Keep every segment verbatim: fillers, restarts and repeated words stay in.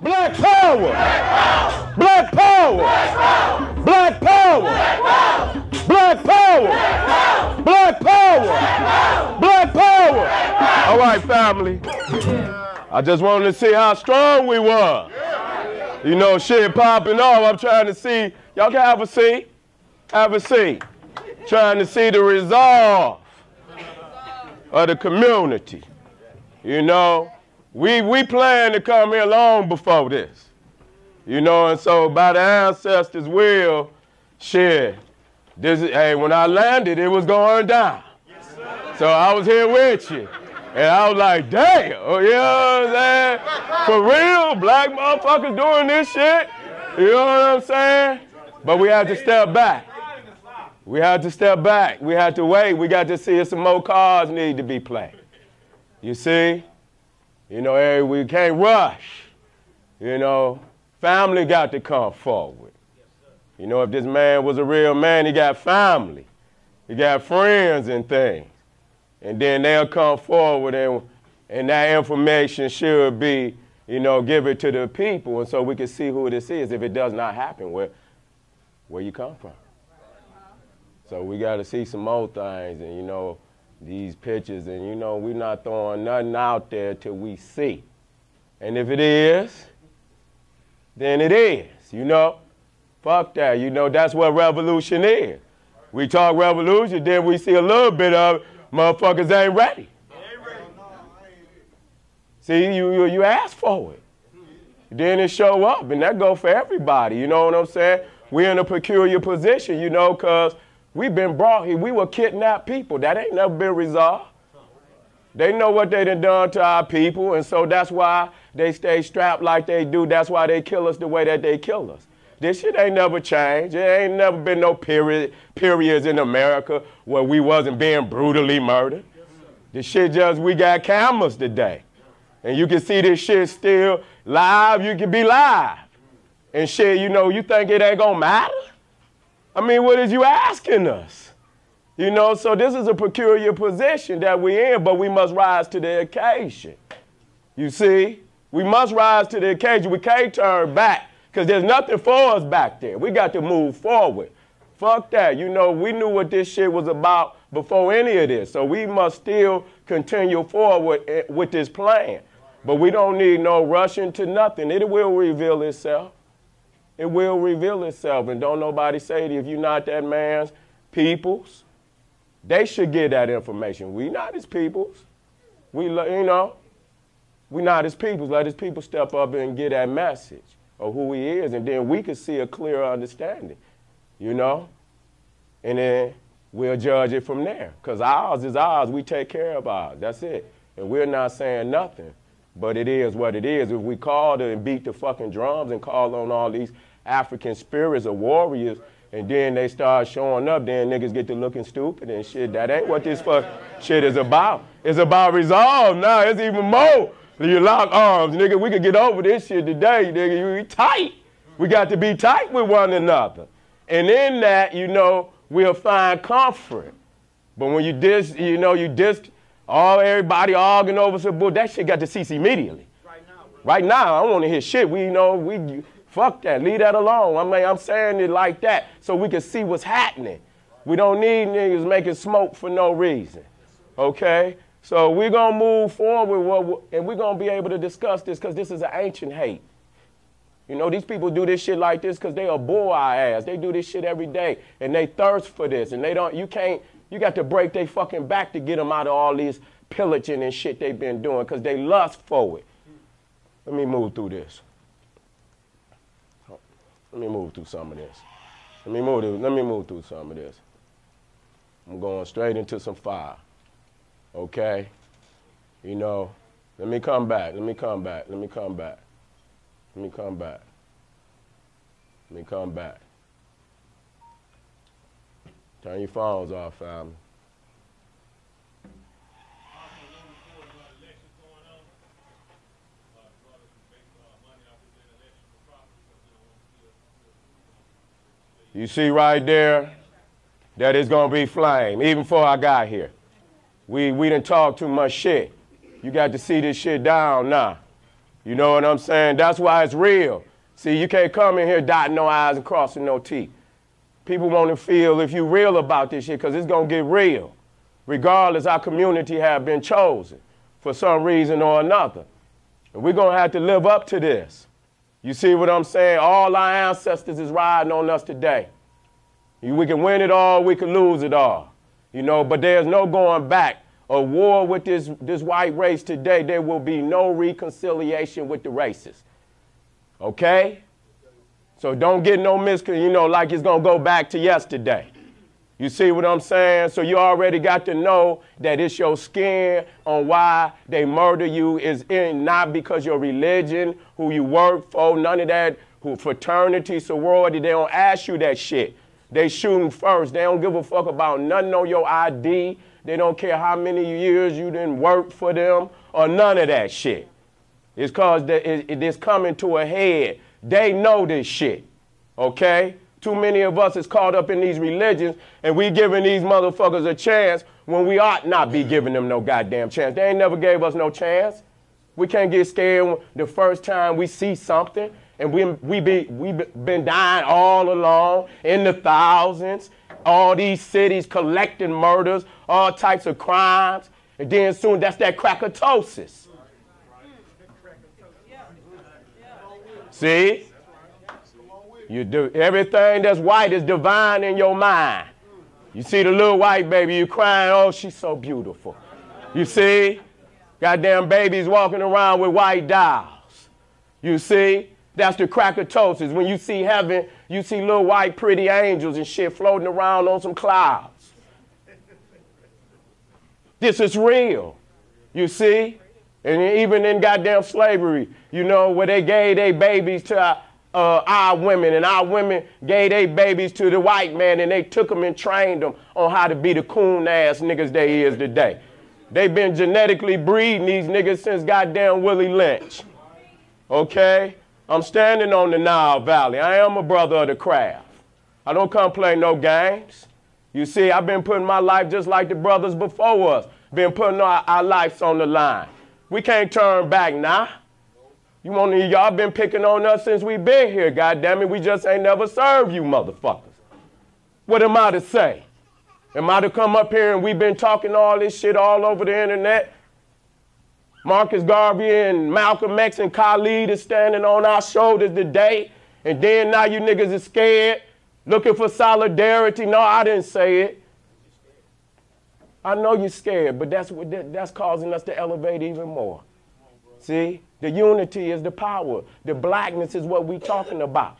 Black power! Black power! Black power! Black power! Black power! Black power! All right, family. I just wanted to see how strong we were. You know, shit popping off. I'm trying to see. Y'all can have a seat. Have a seat. Trying to see the resolve of the community. You know, we, we planned to come here long before this. You know, and so by the ancestors' will, shit, this is, hey, when I landed, it was going down. Yes, sir. So I was here with you. And I was like, damn, you know what I'm saying? For real, black motherfuckers doing this shit? You know what I'm saying? But we had to step back. We had to step back. We had to wait. We got to see if some more cards need to be played. You see? You know, we can't rush. You know, family got to come forward. You know, if this man was a real man, he got family. He got friends and things. And then they'll come forward, and, and that information should be, you know, give it to the people, and so we can see who this is. If it does not happen, where, where you come from. So we got to see some more things, and, you know, these pictures, and, you know, we're not throwing nothing out there till we see. And if it is, then it is, you know. Fuck that, you know, that's what revolution is. We talk revolution, then we see a little bit of it. Motherfuckers ain't ready. See, you, you, you ask for it. Then it show up, and that go for everybody. You know what I'm saying? We're in a peculiar position, you know, because we've been brought here. We were kidnapped people. That ain't never been resolved. They know what they done done to our people, and so that's why they stay strapped like they do. That's why they kill us the way that they kill us. This shit ain't never changed. There ain't never been no period, periods in America where we wasn't being brutally murdered. This shit just, we got cameras today. And you can see this shit still live. You can be live. And shit, you know, you think it ain't gonna matter? I mean, what is you asking us? You know, so this is a peculiar position that we're in, but we must rise to the occasion. You see? We must rise to the occasion. We can't turn back. Because there's nothing for us back there. We got to move forward. Fuck that. You know, we knew what this shit was about before any of this. So we must still continue forward with this plan. But we don't need no rushing to nothing. It will reveal itself. It will reveal itself. And don't nobody say it. If you're not that man's peoples, they should get that information. We not his peoples. We, you know, we not his peoples. Let his people step up and get that message of who he is, and then we could see a clearer understanding, you know? And then we'll judge it from there, because ours is ours. We take care of ours. That's it. And we're not saying nothing, but it is what it is. If we call and beat the fucking drums and call on all these African spirits or warriors, and then they start showing up, then niggas get to looking stupid and shit. That ain't what this fuck shit is about. It's about resolve now. It's even more. You lock arms, nigga, we could get over this shit today, nigga. You tight. We got to be tight with one another. And in that, you know, we'll find comfort. But when you dis, you know, you dis all everybody arguing over some bull, that shit got to cease immediately. Right now, bro. Right now, I don't want to hear shit. We, you know, we, fuck that. Leave that alone. I mean, I'm saying it like that so we can see what's happening. We don't need niggas making smoke for no reason, okay? So we're going to move forward, and we're going to be able to discuss this, because this is an ancient hate. You know, these people do this shit like this because they abhor our ass. They do this shit every day, and they thirst for this, and they don't, you can't, you got to break their fucking back to get them out of all these pillaging and shit they've been doing, because they lust for it. Let me move through this. Let me move through some of this. Let me move through, let me move through some of this. I'm going straight into some fire. Okay, you know, let me come back, let me come back, let me come back, let me come back, let me come back. Turn your phones off, family. You see right there that it's going to be flame, even before I got here. We, we didn't talk too much shit. You got to see this shit down now. You know what I'm saying? That's why it's real. See, you can't come in here dotting no I's and crossing no T. People want to feel if you're real about this shit, because it's going to get real. Regardless, our community have been chosen for some reason or another. And we're going to have to live up to this. You see what I'm saying? All our ancestors is riding on us today. We can win it all, we can lose it all. You know, but there's no going back. A war with this, this white race today, there will be no reconciliation with the races. Okay? So don't get no miscon, you know, like it's going to go back to yesterday. You see what I'm saying? So you already got to know that it's your skin on why they murder you is in, not because your religion, who you work for, none of that, who fraternity, sorority, they don't ask you that shit. They shooting first. They don't give a fuck about nothing on your I D. They don't care how many years you didn't work for them or none of that shit. It's because it's coming to a head. They know this shit, okay? Too many of us is caught up in these religions and we giving these motherfuckers a chance when we ought not be giving them no goddamn chance. They ain't never gave us no chance. We can't get scared when the first time we see something. And we, we be, we've been dying all along in the thousands, all these cities collecting murders, all types of crimes. And then soon that's that crackatosis. See? You do everything that's white is divine in your mind. You see the little white baby, you crying, oh, she's so beautiful. You see? Goddamn babies walking around with white dolls. You see? That's the crackatosis. When you see heaven, you see little white pretty angels and shit floating around on some clouds. This is real, you see? And even in goddamn slavery, you know, where they gave their babies to uh, our women and our women gave their babies to the white man and they took them and trained them on how to be the coon ass niggas they is today. They've been genetically breeding these niggas since goddamn Willie Lynch, okay? I'm standing on the Nile Valley. I am a brother of the craft. I don't come play no games. You see, I've been putting my life just like the brothers before us, been putting our, our lives on the line. We can't turn back now. You want to, y'all been picking on us since we been here, goddammit. We just ain't never served you motherfuckers. What am I to say? Am I to come up here and we've been talking all this shit all over the internet? Marcus Garvey and Malcolm X and Khalid is standing on our shoulders today. And then now you niggas is scared, looking for solidarity. No, I didn't say it. I know you're scared, but that's, what that, that's causing us to elevate even more. See, the unity is the power. The blackness is what we're talking about.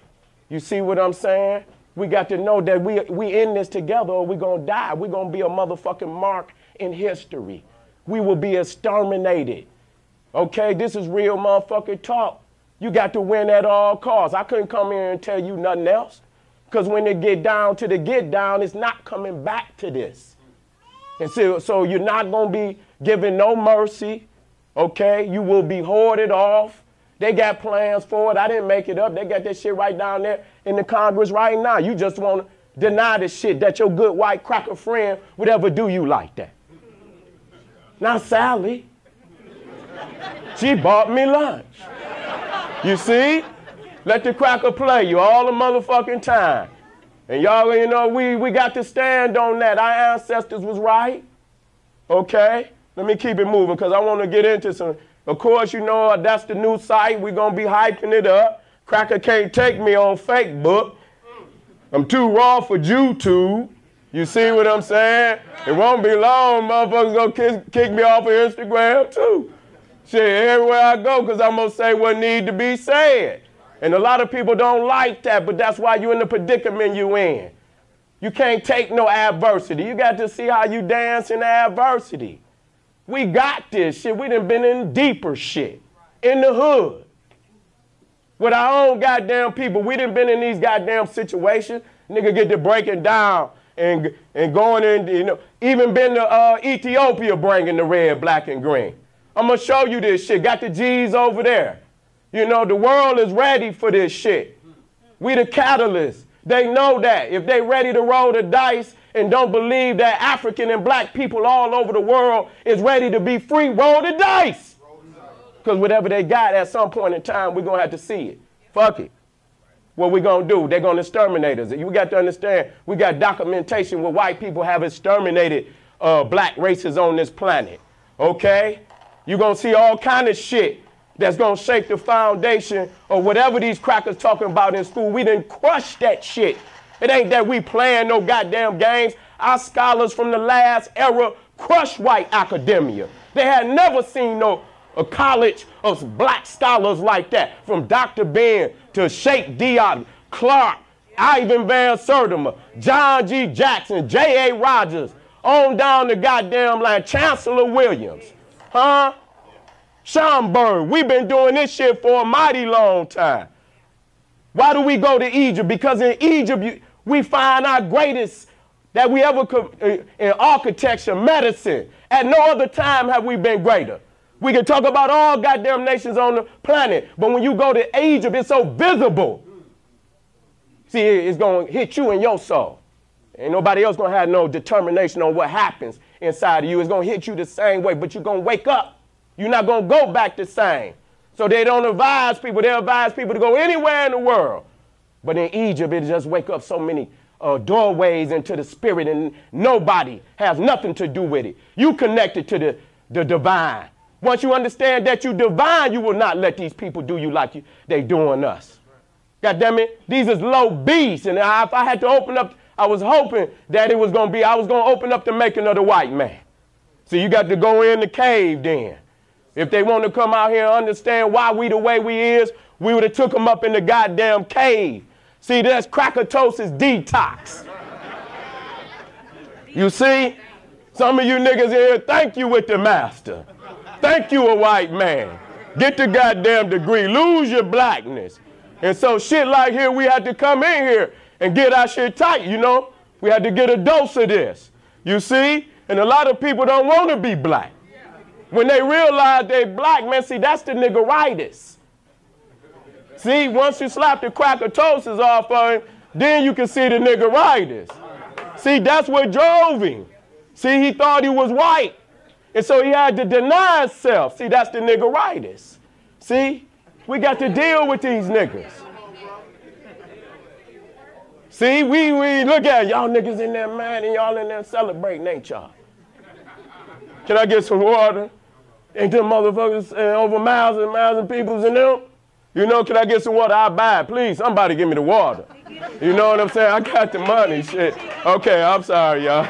You see what I'm saying? We got to know that we, we in this together or we're going to die. We're going to be a motherfucking mark in history. We will be exterminated. Okay, this is real motherfucking talk. You got to win at all costs. I couldn't come here and tell you nothing else. Because when it get down to the get down, it's not coming back to this. And so, so you're not going to be given no mercy. Okay, you will be hoarded off. They got plans for it. I didn't make it up. They got that shit right down there in the Congress right now. You just want to deny the shit that your good white cracker friend would ever do you like that. Not Sally. She bought me lunch. You see? Let the cracker play you all the motherfucking time. And y'all, you know, we, we got to stand on that. Our ancestors was right. Okay? Let me keep it moving because I want to get into some. Of course, you know, that's the new site. We're going to be hyping it up. Cracker can't take me on Facebook. I'm too raw for YouTube. You see what I'm saying? It won't be long, motherfuckers gonna kick, kick me off of Instagram too. Shit, everywhere I go, because I'm gonna say what need to be said. And a lot of people don't like that, but that's why you're in the predicament you in. You can't take no adversity. You got to see how you dance in adversity. We got this shit. We done been in deeper shit. In the hood. With our own goddamn people. We done been in these goddamn situations. Nigga get to breaking down. And, and going in, you know, even been to uh, Ethiopia bringing the red, black, and green. I'm going to show you this shit. Got the G's over there. You know, the world is ready for this shit. We the catalysts. They know that. If they ready to roll the dice and don't believe that African and black people all over the world is ready to be free, roll the dice. Because whatever they got, at some point in time, we're going to have to see it. Fuck it. What we're going to do, they're going to exterminate us. You got to understand, we got documentation where white people have exterminated uh, black races on this planet. Okay? You're going to see all kind of shit that's going to shake the foundation of whatever these crackers talking about in school. We done crushed that shit. It ain't that we playing no goddamn games. Our scholars from the last era crushed white academia. They had never seen no a college of black scholars like that, from Doctor Ben to Sheikh Diop, Clark, Ivan Van Sertima, John G. Jackson, J A. Rogers, on down the goddamn line, Chancellor Williams, huh? Schomburg. We've been doing this shit for a mighty long time. Why do we go to Egypt? Because in Egypt, you, we find our greatest that we ever could uh, in architecture, medicine. At no other time have we been greater. We can talk about all goddamn nations on the planet, but when you go to Egypt, it's so visible. See, it's going to hit you in your soul. Ain't nobody else going to have no determination on what happens inside of you. It's going to hit you the same way, but you're going to wake up. You're not going to go back the same. So they don't advise people. They advise people to go anywhere in the world. But in Egypt, it just wake up so many uh, doorways into the spirit, and nobody has nothing to do with it. You connected to the, the divine. Once you understand that you divine, you will not let these people do you like you, they doing us. God damn it, these is low beasts. And I, if I had to open up, I was hoping that it was going to be, I was going to open up the making of the white man. So you got to go in the cave then. If they want to come out here and understand why we the way we is, we would have took them up in the goddamn cave. See, that's crackatosis detox. You see? Some of you niggas here, thank you with the master. Thank you, a white man. Get the goddamn degree. Lose your blackness. And so shit like here, we had to come in here and get our shit tight, you know? We had to get a dose of this, you see? And a lot of people don't want to be black. When they realize they black, man, see, that's the niggeritis. See, once you slap the crackatosis off of him, then you can see the niggeritis. See, that's what drove him. See, he thought he was white. And so he had to deny himself. See, that's the niggeritis. See, we got to deal with these niggas. See, we, we look at y'all niggas in there, man, and y'all in there celebrating, ain't y'all? Can I get some water? Ain't them motherfuckers uh, over miles and miles of people's in them? You know, can I get some water? I'll buy it. Please, somebody give me the water. You know what I'm saying? I got the money, shit. Okay, I'm sorry, y'all.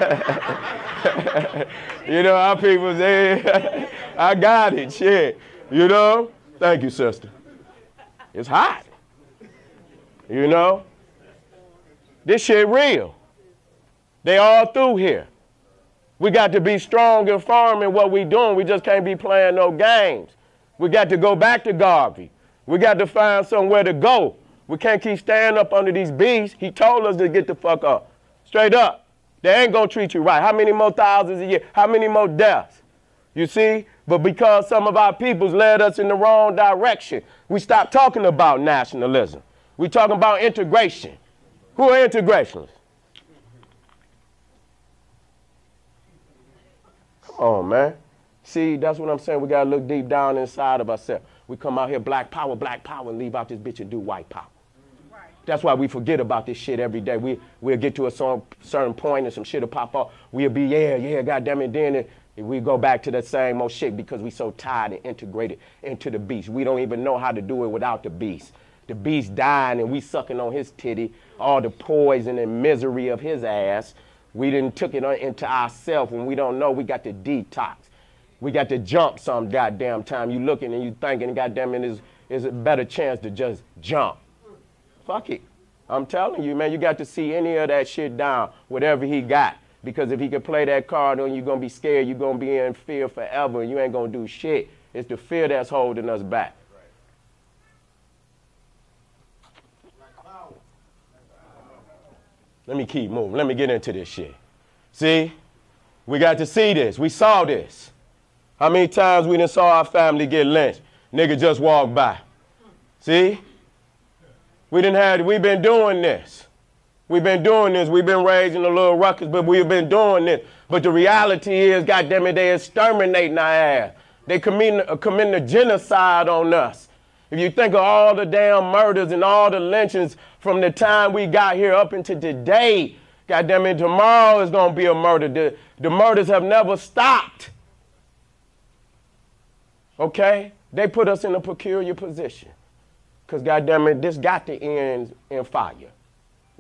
You know, our people say, I got it, shit. You know? Thank you, sister. It's hot. You know? This shit real. They all through here. We got to be strong and firm in what we doing. We just can't be playing no games. We got to go back to Garvey. We got to find somewhere to go. We can't keep standing up under these beasts. He told us to get the fuck up. Straight up. They ain't going to treat you right. How many more thousands a year? How many more deaths? You see? But because some of our peoples led us in the wrong direction, we stopped talking about nationalism. We talking about integration. Who are integrationists? Come on, man. See, that's what I'm saying. We got to look deep down inside of ourselves. We come out here, black power, black power, and leave out this bitch and do white power. Right. That's why we forget about this shit every day. We, we'll get to a certain, certain point and some shit will pop up. We'll be, yeah, yeah, goddamn it. Then it, we go back to that same old shit because we so tired and integrated into the beast. We don't even know how to do it without the beast. The beast dying and we sucking on his titty, all the poison and misery of his ass. We didn't took it into ourselves when we don't know. We got to detox. We got to jump some goddamn time. You looking and you thinking, goddamn it, is is a better chance to just jump. Fuck it. I'm telling you, man, you got to see any of that shit down, whatever he got. Because if he could play that card on you, you're going to be scared. You're going to be in fear forever. And you ain't going to do shit. It's the fear that's holding us back. Let me keep moving. Let me get into this shit. See? We got to see this. We saw this. How many times we done saw our family get lynched? Nigga just walked by. See? We done had, we been doing this. We've been doing this. We've been raising a little ruckus, but we've been doing this. But the reality is, goddamn it, they exterminating our ass. They committed genocide on us. If you think of all the damn murders and all the lynchings from the time we got here up into today, goddamn it, tomorrow is going to be a murder. The, the murders have never stopped. Okay? They put us in a peculiar position because, goddamn it, this got to end in fire.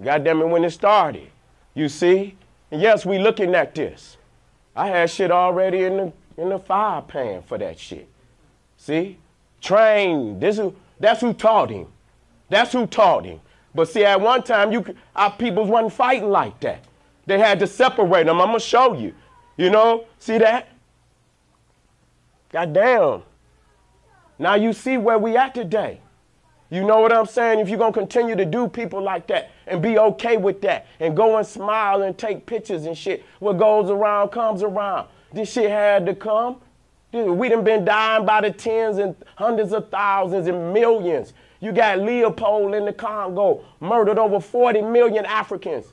Goddamn it, when it started, you see? And yes, we looking at this. I had shit already in the, in the fire pan for that shit. See? Trained. This is, that's who taught him. That's who taught him. But see, at one time, you our peoples wasn't fighting like that. They had to separate them. I'm going to show you. You know? See that? Goddamn. Now you see where we at today. You know what I'm saying? If you're going to continue to do people like that and be okay with that and go and smile and take pictures and shit, what goes around comes around. This shit had to come. We done been dying by the tens and hundreds of thousands and millions. You got Leopold in the Congo, murdered over forty million Africans.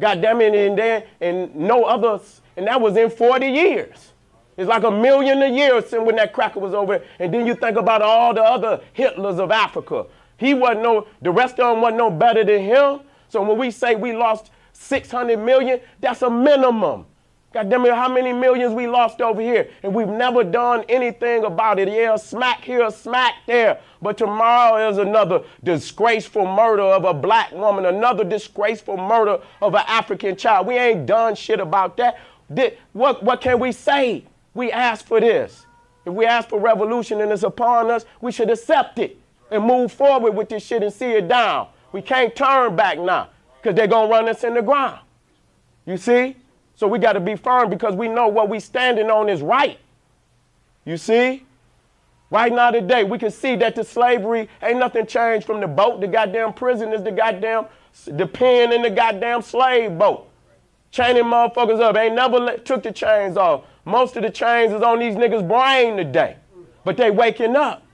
God damn it, and then, and no others, and that was in forty years. It's like a million a year since when that cracker was over. And then you think about all the other Hitlers of Africa. He wasn't no, the rest of them wasn't no better than him. So when we say we lost six hundred million, that's a minimum. God damn it, how many millions we lost over here. And we've never done anything about it. Yeah, smack here, smack there. But tomorrow is another disgraceful murder of a black woman, another disgraceful murder of an African child. We ain't done shit about that. What, what can we say? We asked for this. If we ask for revolution and it's upon us, we should accept it and move forward with this shit and see it down. We can't turn back now because they're going to run us in the ground. You see? So we got to be firm because we know what we standing on is right. You see? Right now today, we can see that the slavery ain't nothing changed from the boat, the goddamn prison is the goddamn, the pen in the goddamn slave boat. Chaining motherfuckers up. Ain't never let, took the chains off. Most of the chains is on these niggas' brain today. But they waking up.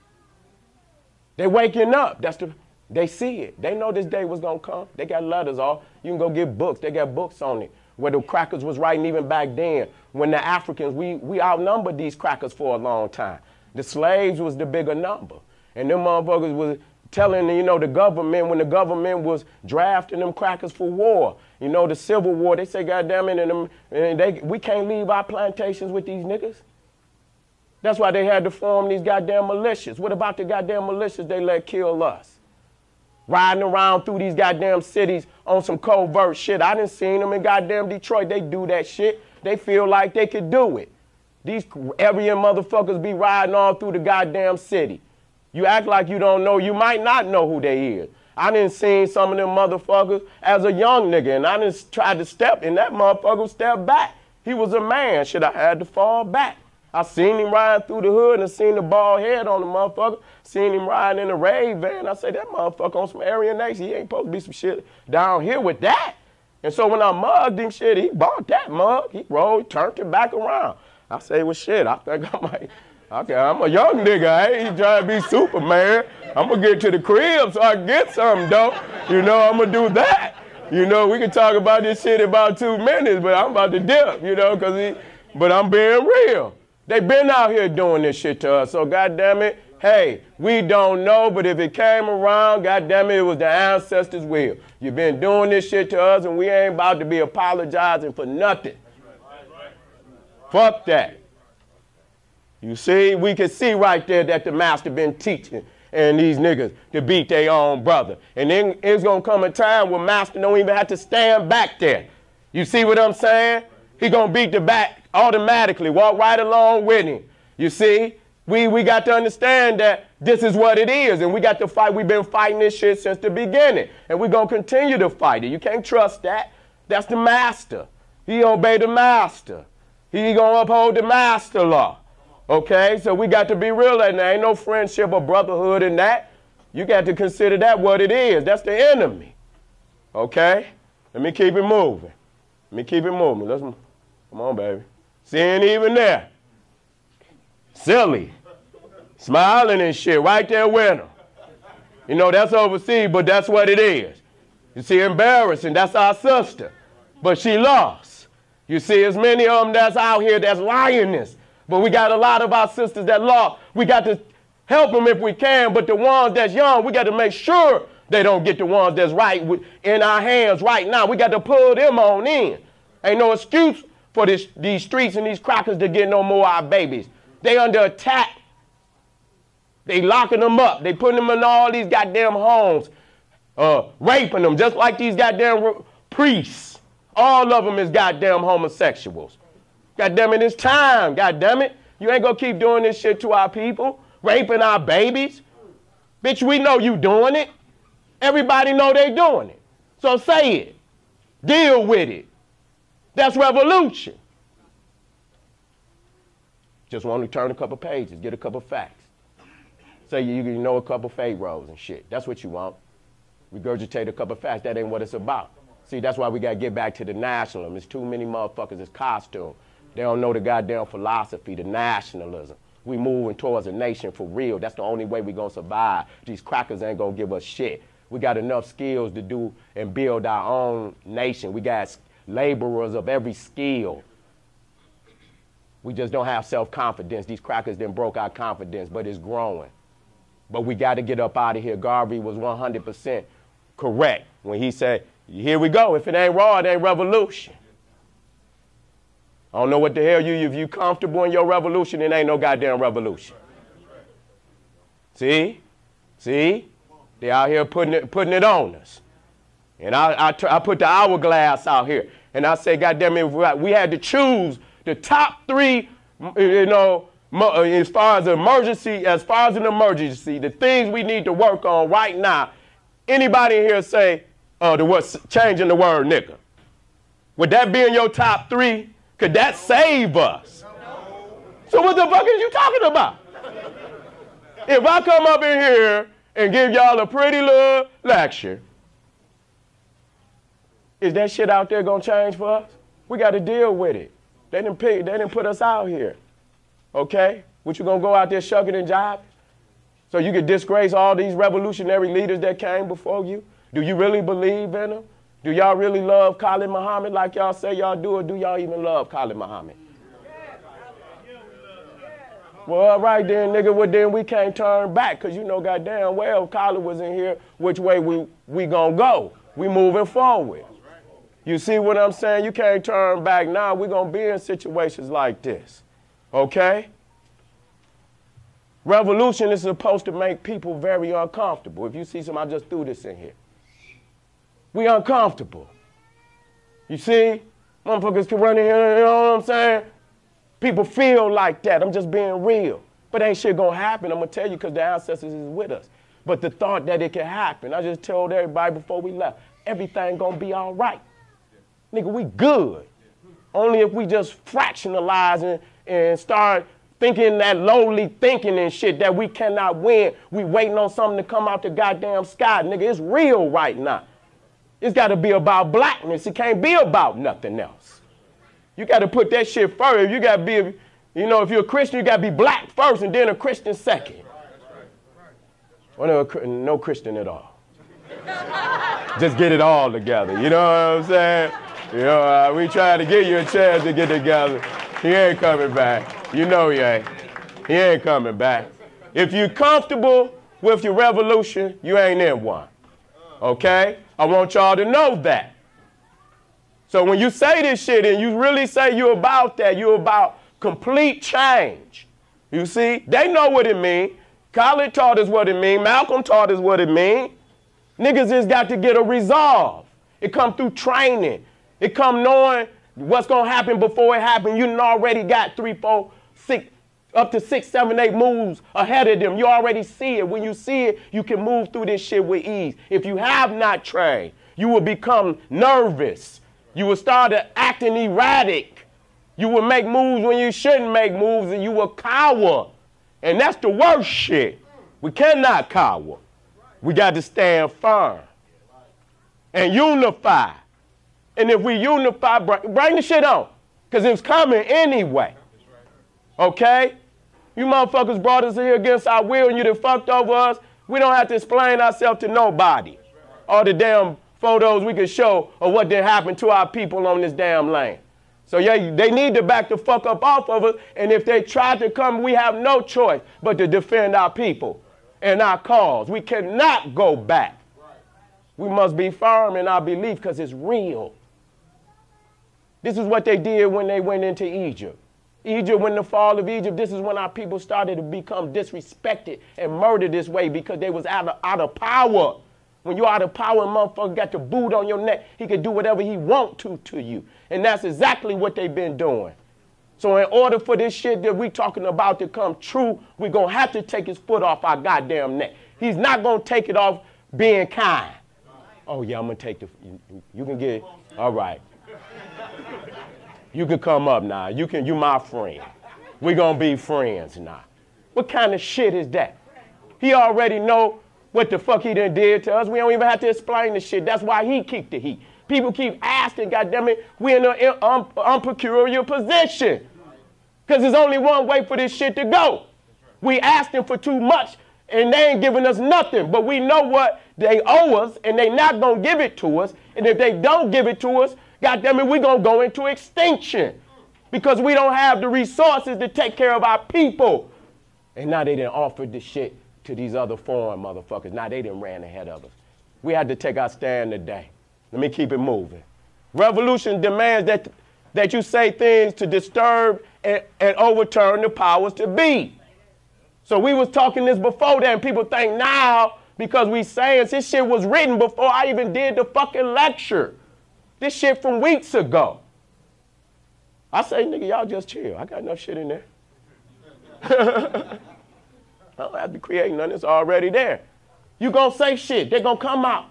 They waking up. That's the, they see it. They know this day was going to come. They got letters off. You can go get books. They got books on it. Where the crackers was writing even back then, when the Africans, we, we outnumbered these crackers for a long time. The slaves was the bigger number. And them motherfuckers was telling, you know, the government, when the government was drafting them crackers for war, you know, the Civil War, they say, God damn it, and, them, and they, we can't leave our plantations with these niggas. That's why they had to form these goddamn militias. What about the goddamn militias they let kill us? Riding around through these goddamn cities on some covert shit. I done seen them in goddamn Detroit. They do that shit. They feel like they could do it. These Aryan motherfuckers be riding all through the goddamn city. You act like you don't know. You might not know who they is. I done seen some of them motherfuckers as a young nigga, and I done tried to step, and that motherfucker stepped back. He was a man. Shit, I had to fall back. I seen him riding through the hood and I seen the bald head on the motherfucker. Seen him riding in a rave van. I say, that motherfucker on some Aryan Nation. He ain't supposed to be some shit down here with that. And so when I mugged him shit, he bought that mug. He rolled, turned it back around. I say, well, shit, I think I might. Okay, I'm a young nigga. I ain't trying to be Superman. I'm going to get to the crib so I can get something, though. You know, I'm going to do that. You know, we can talk about this shit in about two minutes, but I'm about to dip, you know, because he, but I'm being real. They been out here doing this shit to us, so goddamn it, hey, we don't know, but if it came around, goddamn it, it was the ancestors' will. You been doing this shit to us, and we ain't about to be apologizing for nothing. Fuck that. You see, we can see right there that the master been teaching and these niggas to beat their own brother. And then it's gonna come a time where master don't even have to stand back there. You see what I'm saying? He gonna beat the back. Automatically walk right along with him. You see, we, we got to understand that this is what it is, and we got to fight. We've been fighting this shit since the beginning, and we're going to continue to fight it. You can't trust that. That's the master. He obey the master. He going to uphold the master law. Okay, so we got to be real that there ain't no friendship or brotherhood in that. You got to consider that what it is. That's the enemy. Okay, let me keep it moving. Let me keep it moving. Let's, come on, baby. See, ain't even there. Silly. Smiling and shit right there with them. You know, that's overseas, but that's what it is. You see, embarrassing. That's our sister. But she lost. You see, as many of them that's out here that's lioness. But we got a lot of our sisters that lost. We got to help them if we can, but the ones that's young, we got to make sure they don't get the ones that's right with, in our hands right now. We got to pull them on in. Ain't no excuse for this, these streets and these crackers to get no more of our babies. They under attack. They locking them up. They putting them in all these goddamn homes, uh, raping them just like these goddamn priests. All of them is goddamn homosexuals. Goddamn it, it's time. Goddamn it. You ain't gonna keep doing this shit to our people, raping our babies. Bitch, we know you doing it. Everybody know they doing it. So say it. Deal with it. That's revolution. Just want to turn a couple pages, get a couple facts. Say you, you know a couple pharaohs and shit. That's what you want. Regurgitate a couple facts. That ain't what it's about. See, that's why we got to get back to the nationalism. It's too many motherfuckers. It's costume. They don't know the goddamn philosophy, the nationalism. We moving towards a nation for real. That's the only way we're going to survive. These crackers ain't going to give us shit. We got enough skills to do and build our own nation. We got laborers of every skill. We just don't have self-confidence. These crackers done broke our confidence, but it's growing. But we got to get up out of here. Garvey was one hundred percent correct when he said, here we go. If it ain't raw, it ain't revolution. I don't know what the hell you, if you comfortable in your revolution, it ain't no goddamn revolution. See? See? They out here putting it, putting it on us. And I, I, I put the hourglass out here. And I say, goddamn it, if we had to choose the top three, you know, as far as emergency, as far as an emergency, the things we need to work on right now. Anybody here say, Uh, the word, changing the word nigga. Would that be in your top three? Could that save us? No. So what the fuck is you talking about? If I come up in here and give y'all a pretty little lecture, is that shit out there gonna change for us? We gotta deal with it. They didn't pick, they didn't put us out here. Okay? What you gonna go out there shucking and jiving? So you could disgrace all these revolutionary leaders that came before you? Do you really believe in him? Do y'all really love Khalid Muhammad like y'all say y'all do, or do y'all even love Khalid Muhammad? Well, right then, nigga, well, then we can't turn back, because you know goddamn well if Khalid was in here, which way we, we gonna go? We moving forward. You see what I'm saying? You can't turn back now. We're gonna be in situations like this, okay? Revolution is supposed to make people very uncomfortable. If you see something, I just threw this in here. We uncomfortable. You see? Motherfuckers can run in here, you know what I'm saying? People feel like that. I'm just being real. But ain't shit gonna happen, I'm gonna tell you, because the ancestors is with us. But the thought that it can happen, I just told everybody before we left, everything gonna be all right. Yeah. Nigga, we good. Yeah. Only if we just fractionalize and, and start thinking that lowly thinking and shit that we cannot win. We waiting on something to come out the goddamn sky. Nigga, it's real right now. It's got to be about blackness. It can't be about nothing else. You got to put that shit first. You got to be, you know, if you're a Christian, you got to be black first and then a Christian second. That's right, that's right, that's right. Or no, no Christian at all. Just get it all together. You know what I'm saying? You know, uh, we trying to give you a chance to get together. He ain't coming back. You know he ain't. He ain't coming back. If you're comfortable with your revolution, you ain't in one. Okay? I want y'all to know that. So when you say this shit and you really say you're about that, you're about complete change. You see? They know what it means. Khalid taught us what it means. Malcolm taught us what it means. Niggas just got to get a resolve. It come through training. It come knowing what's going to happen before it happens. You already got three, four, six, up to six, seven, eight moves ahead of them. You already see it. When you see it, you can move through this shit with ease. If you have not trained, you will become nervous. You will start acting erratic. You will make moves when you shouldn't make moves, and you will cower. And that's the worst shit. We cannot cower. We got to stand firm and unify. And if we unify, bring the shit on, because it's coming anyway. Okay? You motherfuckers brought us here against our will and you done fucked over us. We don't have to explain ourselves to nobody. All the damn photos we can show of what done happened to our people on this damn land. So yeah, they need to back the fuck up off of us. And if they try to come, we have no choice but to defend our people and our cause. We cannot go back. We must be firm in our belief because it's real. This is what they did when they went into Egypt. Egypt, when the fall of Egypt, this is when our people started to become disrespected and murdered this way because they was out of, out of power. When you're out of power, motherfucker got the boot on your neck. He can do whatever he want to to you. And that's exactly what they've been doing. So in order for this shit that we talking about to come true, we're going to have to take his foot off our goddamn neck. He's not going to take it off being kind. Oh, yeah, I'm going to take the... You, you can get... All right. You can come up now. You can... You my friend. We're going to be friends now. What kind of shit is that? He already know what the fuck he done did to us. We don't even have to explain the shit. That's why he keep the heat. People keep asking, goddammit, we're in an un unpeculiar position. Because there's only one way for this shit to go. We asking for too much, and they ain't giving us nothing. But we know what they owe us, and they not going to give it to us. And if they don't give it to us, goddammit, we're going to go into extinction. Because we don't have the resources to take care of our people. And now they done offered this shit to these other foreign motherfuckers. Now they done ran ahead of us. We had to take our stand today. Let me keep it moving. Revolution demands that, that you say things to disturb and, and overturn the powers to be. So we was talking this before that, and people think now, because we saying this shit was written before I even did the fucking lecture. This shit from weeks ago. I say, nigga, y'all just chill. I got enough shit in there. I don't have to create none. It's already there. You gonna say shit. They're gonna come out.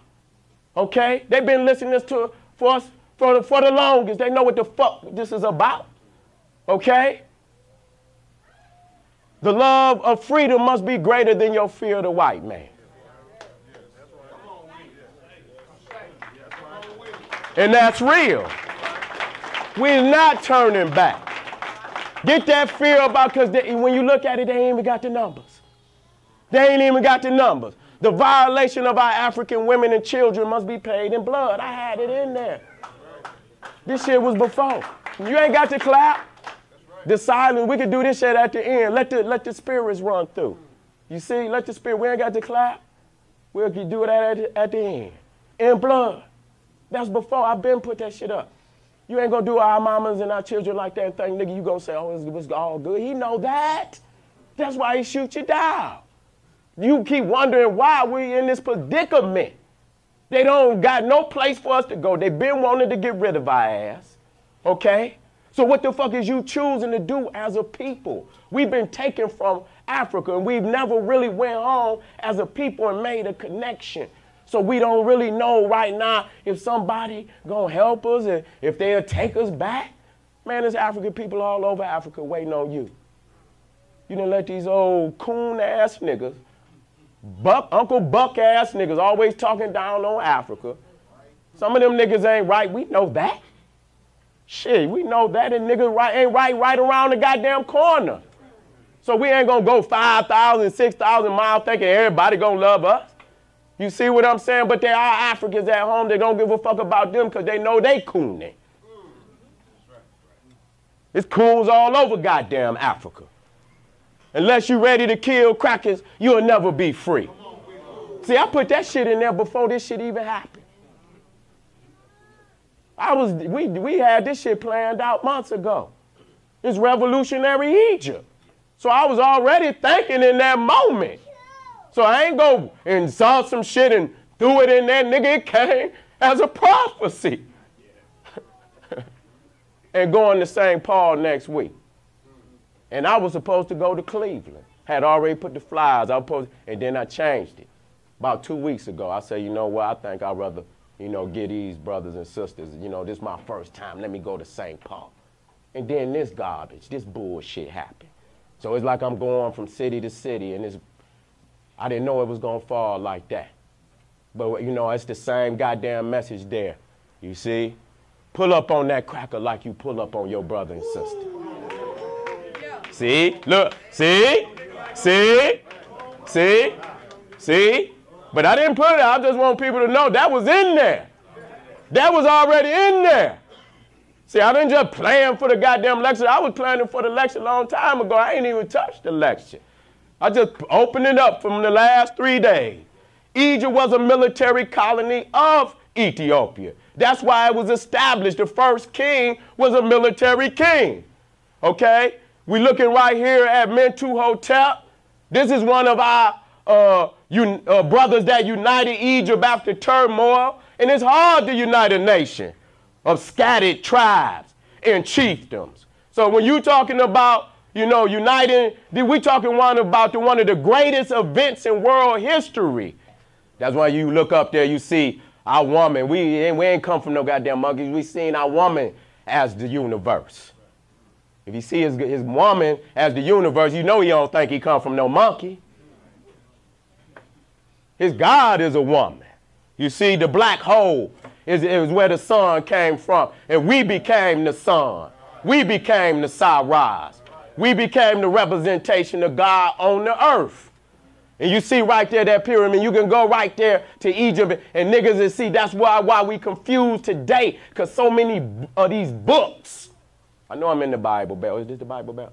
Okay? They've been listening to for us for the, for the longest. They know what the fuck this is about. Okay? The love of freedom must be greater than your fear of the white man. And that's real. We're not turning back. Get that fear about, because when you look at it, they ain't even got the numbers. They ain't even got the numbers. The violation of our African women and children must be paid in blood. I had it in there. This shit was before. You ain't got to clap. The silence, we could do this shit at the end. Let the, let the spirits run through. You see, let the spirit, we ain't got to clap. We'll do it at the, at the end. In blood. That's before. I've been put that shit up. You ain't going to do our mamas and our children like that and think, nigga, you going to say, oh, it was all good. He know that. That's why he shoot you down. You keep wondering why we in this predicament. They don't got no place for us to go. They've been wanting to get rid of our ass. Okay? So what the fuck is you choosing to do as a people? We've been taken from Africa, and we've never really went home as a people and made a connection. So we don't really know right now if somebody going to help us and if they'll take us back. Man, there's African people all over Africa waiting on you. You done let these old coon-ass niggas, Buck, Uncle Buck-ass niggas always talking down on Africa. Some of them niggas ain't right. We know that. Shit, we know that. And niggas right, ain't right right around the goddamn corner. So we ain't going to go five thousand, six thousand miles thinking everybody going to love us. You see what I'm saying? But there are Africans at home that don't give a fuck about them because they know they cooning. It's coons all over goddamn Africa. Unless you're ready to kill crackers, you'll never be free. See, I put that shit in there before this shit even happened. I was, we, we had this shit planned out months ago. It's revolutionary Egypt. So I was already thinking in that moment. So I ain't go and saw some shit and threw it in there. Nigga, it came as a prophecy. And going to Saint Paul next week. And I was supposed to go to Cleveland. Had already put the flyers. I was supposed to, and then I changed it about two weeks ago. I said, you know what? I think I'd rather, you know, get these brothers and sisters. You know, this is my first time. Let me go to Saint Paul. And then this garbage, this bullshit happened. So it's like I'm going from city to city, and it's, I didn't know it was gonna fall like that. But you know, it's the same goddamn message there. You see, pull up on that cracker like you pull up on your brother and sister. See, look, see, see, see, see. But I didn't put it out. I just want people to know that was in there. That was already in there. See, I didn't just plan for the goddamn lecture. I was planning for the lecture a long time ago. I ain't even touched the lecture. I just opened it up from the last three days. Egypt was a military colony of Ethiopia. That's why it was established. The first king was a military king. Okay? We're looking right here at Mentuhotep. This is one of our uh, un uh, brothers that united Egypt after turmoil. And it's hard to unite a nation of scattered tribes and chiefdoms. So when you're talking about, you know, uniting, we're talking one about the, one of the greatest events in world history. That's why you look up there, you see our woman. We ain't, we ain't come from no goddamn monkeys. We seen our woman as the universe. If you see his, his woman as the universe, you know he don't think he come from no monkey. His God is a woman. You see, the black hole is, is where the sun came from. And we became the sun. We became the Saras. We became the representation of God on the earth. And you see right there that pyramid. You can go right there to Egypt and niggas and see that's why, why we confused today, because so many of these books. I know I'm in the Bible Belt. Is this the Bible Belt?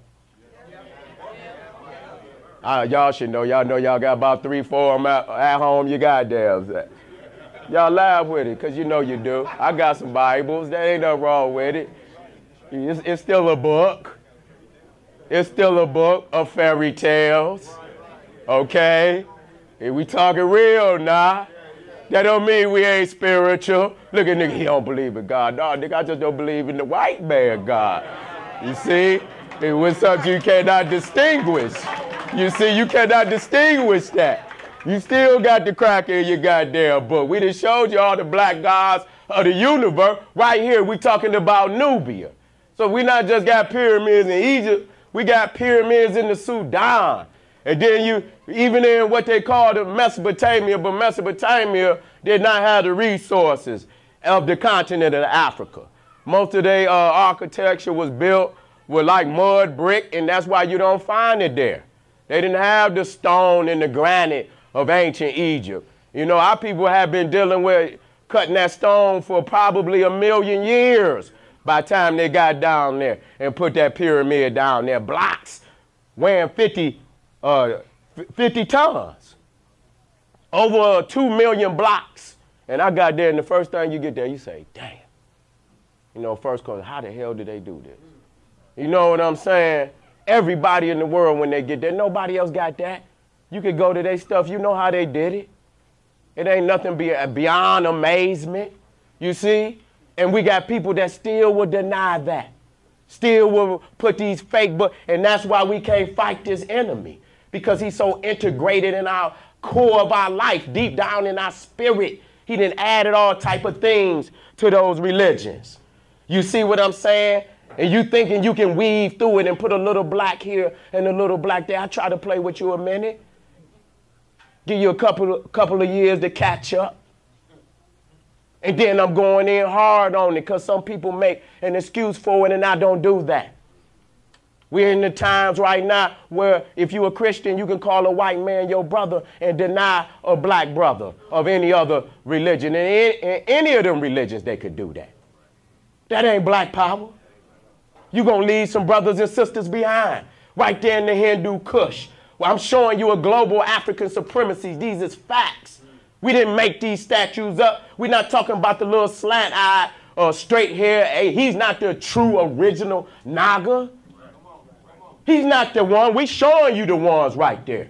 Uh, y'all should know. Y'all know y'all got about three, four of them at, at home. You goddamn. Y'all laugh with it because you know you do. I got some Bibles. There ain't nothing wrong with it. It's, it's still a book. It's still a book of fairy tales. Okay? If we talking real now, that don't mean we ain't spiritual. Look at nigga, he don't believe in God. No, nigga, I just don't believe in the white man God. You see? It was something you cannot distinguish. You see, you cannot distinguish that. You still got the crack in your goddamn book. We just showed you all the black gods of the universe. Right here, we talking about Nubia. So we not just got pyramids in Egypt, we got pyramids in the Sudan. And then you, even in what they call the Mesopotamia, but Mesopotamia did not have the resources of the continent of Africa. Most of their uh, architecture was built with like mud, brick, and that's why you don't find it there. They didn't have the stone and the granite of ancient Egypt. You know, our people have been dealing with cutting that stone for probably a million years by the time they got down there and put that pyramid down there. Blocks weighing fifty, Uh, fifty tons, over two million blocks. And I got there, and the first thing you get there, you say, damn. You know, first question, how the hell did they do this? You know what I'm saying? Everybody in the world, when they get there, nobody else got that. You could go to their stuff, you know how they did it. It ain't nothing beyond amazement, you see? And we got people that still will deny that. Still will put these fake books, and that's why we can't fight this enemy. Because he's so integrated in our core of our life, deep down in our spirit. He done added all type of things to those religions. You see what I'm saying? And you thinking you can weave through it and put a little black here and a little black there. I try to play with you a minute. Give you a couple, couple of years to catch up. And then I'm going in hard on it because some people make an excuse for it and I don't do that. We're in the times right now where if you're a Christian, you can call a white man your brother and deny a black brother of any other religion. And in, in any of them religions, they could do that. That ain't black power. You're going to leave some brothers and sisters behind right there in the Hindu Kush. Well, I'm showing you a global African supremacy. These is facts. We didn't make these statues up. We're not talking about the little slant-eyed or uh, straight hair. Hey, he's not the true original Naga. He's not the one. We showing you the ones right there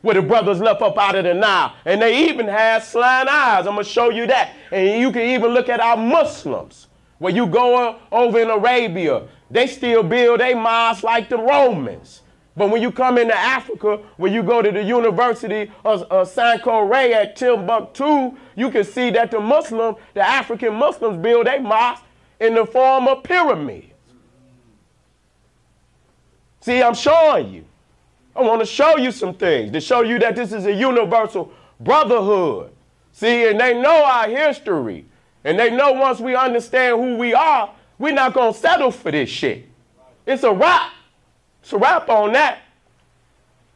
where the brothers left up out of the Nile. And they even had slant eyes. I'm going to show you that. And you can even look at our Muslims. When you go over in Arabia, they still build their mosques like the Romans. But when you come into Africa, when you go to the University of, of Sankore at Timbuktu, you can see that the Muslim, the African Muslims build their mosques in the form of pyramids. See, I'm showing you. I want to show you some things to show you that this is a universal brotherhood. See, and they know our history. And they know once we understand who we are, we're not going to settle for this shit. It's a wrap. It's a wrap on that.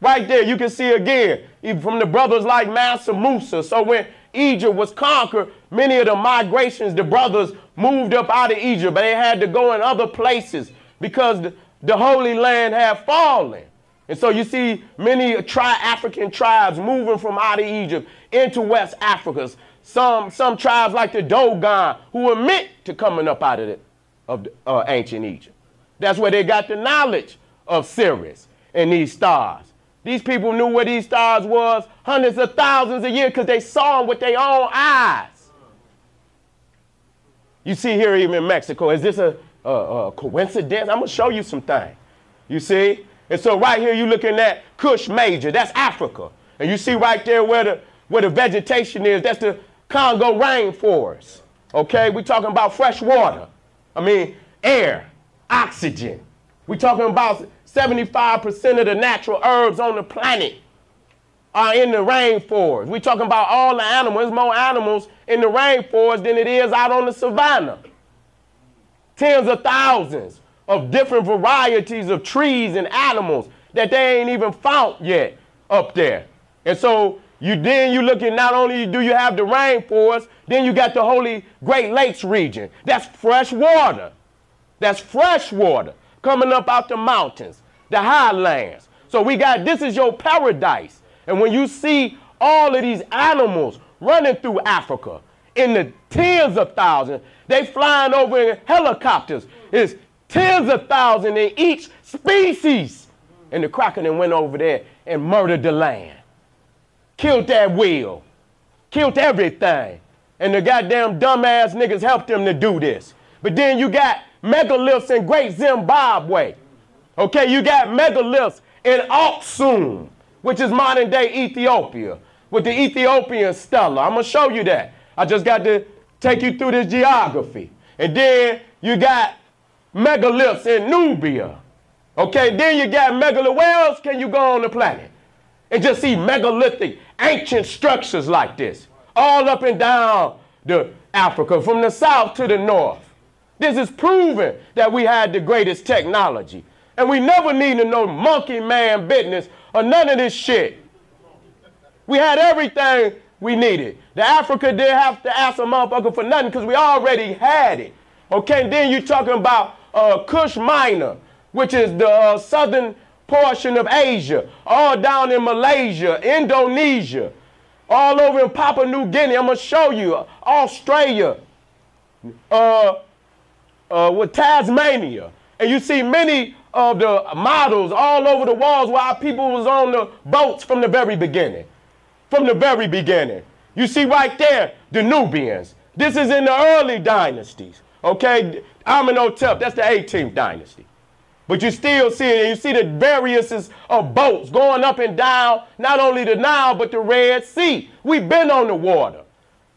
Right there, you can see again, even from the brothers like Master Musa. So when Egypt was conquered, many of the migrations, the brothers moved up out of Egypt, but they had to go in other places because the, the Holy Land had fallen. And so you see many tri African tribes moving from out of Egypt into West Africa. Some, some tribes like the Dogon, who were meant to coming up out of, the, of the, uh, ancient Egypt. That's where they got the knowledge of Sirius and these stars. These people knew where these stars was hundreds of thousands a year because they saw them with their own eyes. You see here even in Mexico, is this a, a, a coincidence? I'm going to show you some things. You see? And so right here you're looking at Kush Major. That's Africa. And you see right there where the, where the vegetation is. That's the Congo rainforest. Okay? We're talking about fresh water. I mean, air, oxygen. We're talking about seventy-five percent of the natural herbs on the planet are in the rainforest. We're talking about all the animals. There's more animals in the rainforest than it is out on the savannah. Tens of thousands of different varieties of trees and animals that they ain't even found yet up there. And so you then you looking, not only do you have the rainforest, then you got the Holy Great Lakes region. That's fresh water. That's fresh water coming up out the mountains, the highlands. So we got, this is your paradise. And when you see all of these animals running through Africa in the tens of thousands, they flying over in helicopters. It's tens of thousands in each species. And the crocodile went over there and murdered the land. Killed that whale. Killed everything. And the goddamn dumbass niggas helped them to do this. But then you got megaliths in Great Zimbabwe. Okay, you got megaliths in Aksum, which is modern day Ethiopia, with the Ethiopian stela. I'm going to show you that. I just got to take you through this geography. And then you got megaliths in Nubia. Okay, then you got megaliths. Where else can you go on the planet and just see megalithic ancient structures like this all up and down the Africa, from the south to the north? This is proving that we had the greatest technology. And we never needed no monkey man business or none of this shit. We had everything we needed. The Africa didn't have to ask a motherfucker for nothing because we already had it. Okay, then you're talking about uh, Kush Minor, which is the uh, southern portion of Asia, all down in Malaysia, Indonesia, all over in Papua New Guinea. I'm going to show you. Australia. Uh... Uh, with Tasmania, and you see many of the models all over the walls where our people was on the boats from the very beginning. From the very beginning. You see right there, the Nubians. This is in the early dynasties, okay? Amenhotep, that's the eighteenth dynasty. But you still see it, and you see the various of boats going up and down, not only the Nile, but the Red Sea. We've been on the water.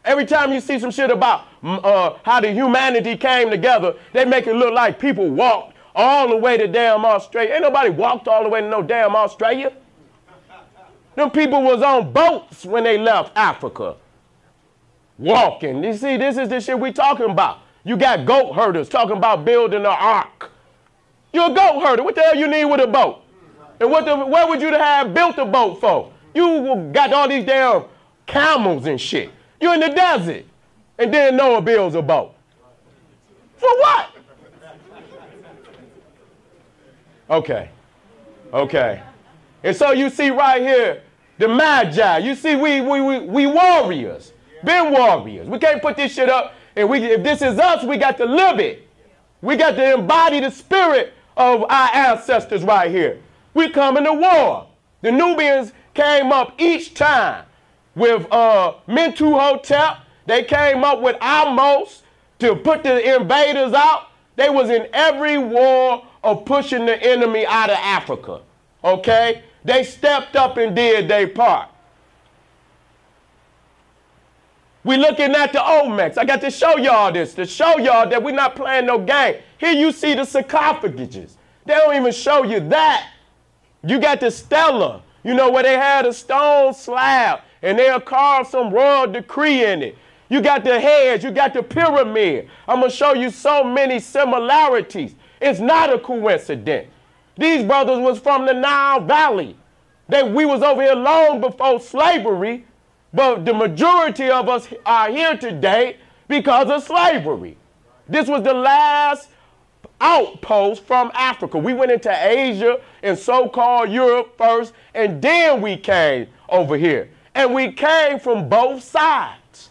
Every time you see some shit about uh, how the humanity came together, they make it look like people walked all the way to damn Australia. Ain't nobody walked all the way to no damn Australia. Them people was on boats when they left Africa. Walking. You see, this is the shit we talking about. You got goat herders talking about building an ark. You're a goat herder. What the hell you need with a boat? And what the, where would you have built a boat for? You got all these damn camels and shit. You're in the desert, and then Noah builds a boat. For what? Okay, okay. And so you see right here, the Magi. You see, we, we, we, we warriors, been warriors. We can't put this shit up, and we, if this is us, we got to live it. We got to embody the spirit of our ancestors right here. We coming to war. The Nubians came up each time. With uh, Mentuhotep, they came up with Ahmose to put the invaders out. They was in every war of pushing the enemy out of Africa, okay? They stepped up and did their part. We looking at the Olmecs. I got to show y'all this, to show y'all that we're not playing no game. Here you see the sarcophaguses. They don't even show you that. You got the stela, you know, where they had a stone slab. And they'll carve some royal decree in it. You got the heads. You got the pyramid. I'm going to show you so many similarities. It's not a coincidence. These brothers was from the Nile Valley. that we was over here long before slavery, but the majority of us are here today because of slavery. This was the last outpost from Africa. We went into Asia and so-called Europe first, and then we came over here. And we came from both sides.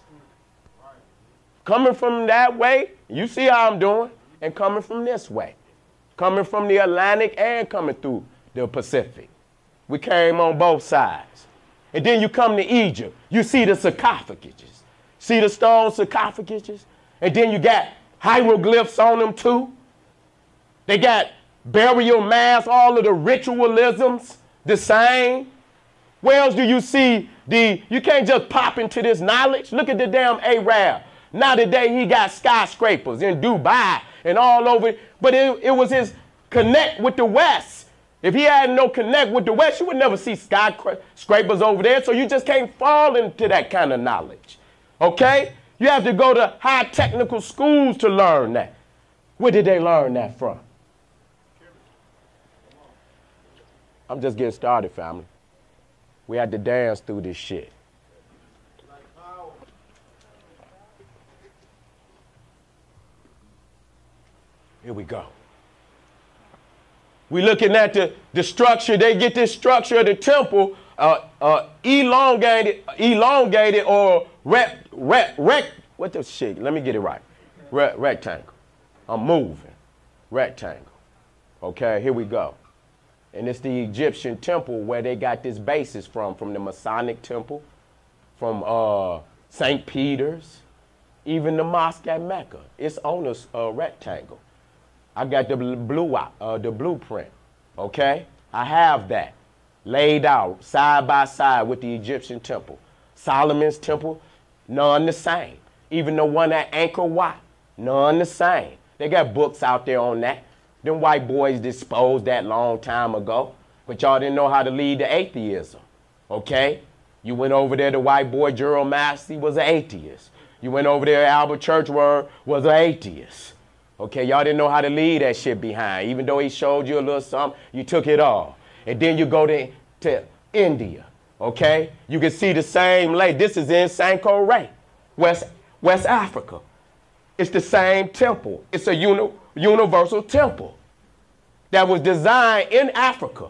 Coming from that way, you see how I'm doing, and coming from this way. Coming from the Atlantic and coming through the Pacific. We came on both sides. And then you come to Egypt, you see the sarcophaguses. See the stone sarcophaguses? And then you got hieroglyphs on them too. They got burial mass, all of the ritualisms the same. Where else do you see the, you can't just pop into this knowledge. Look at the damn Arab. Now today he got skyscrapers in Dubai and all over. But it, it was his connect with the West. If he had no connect with the West, you would never see skyscrapers over there. So you just can't fall into that kind of knowledge. Okay? You have to go to high technical schools to learn that. Where did they learn that from? I'm just getting started, family. We had to dance through this shit. Here we go. We're looking at the, the structure. They get this structure of the temple uh, uh, elongated, elongated or rep, rep, rec, what the shit? Let me get it right. Re rectangle. I'm moving. Rectangle. Okay, here we go. And it's the Egyptian temple where they got this basis from, from the Masonic temple, from uh, Saint Peter's, even the mosque at Mecca. It's on a uh, rectangle. I got the blue, uh, the blueprint, okay? I have that laid out side by side with the Egyptian temple. Solomon's temple, none the same. Even the one at Angkor Wat, none the same. They got books out there on that. Them white boys disposed that long time ago, but y'all didn't know how to lead to atheism, okay? You went over there, the white boy, Gerald Massey, was an atheist. You went over there, Albert Churchward was an atheist. Okay, y'all didn't know how to leave that shit behind. Even though he showed you a little something, you took it all. And then you go to, to India, okay? You can see the same lake. This is in Sankoray, West, West Africa. It's the same temple. It's a uni, universal temple that was designed in Africa,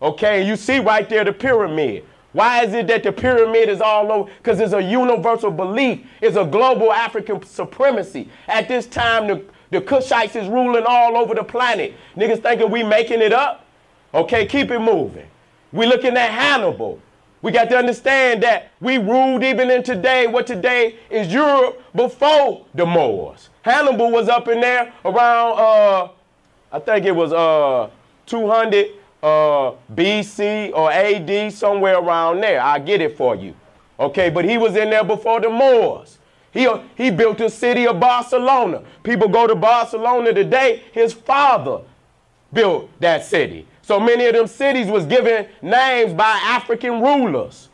okay? You see right there the pyramid. Why is it that the pyramid is all over? Because it's a universal belief. It's a global African supremacy. At this time, the The Kushites is ruling all over the planet. Niggas thinking we making it up? Okay, keep it moving. We looking at Hannibal. We got to understand that we ruled even in today, what today is Europe before the Moors. Hannibal was up in there around, uh, I think it was uh, two hundred uh, B C or A D, somewhere around there. I'll get it for you. Okay, but he was in there before the Moors. He, he built the city of Barcelona. People go to Barcelona today. His father built that city. So many of them cities was given names by African rulers.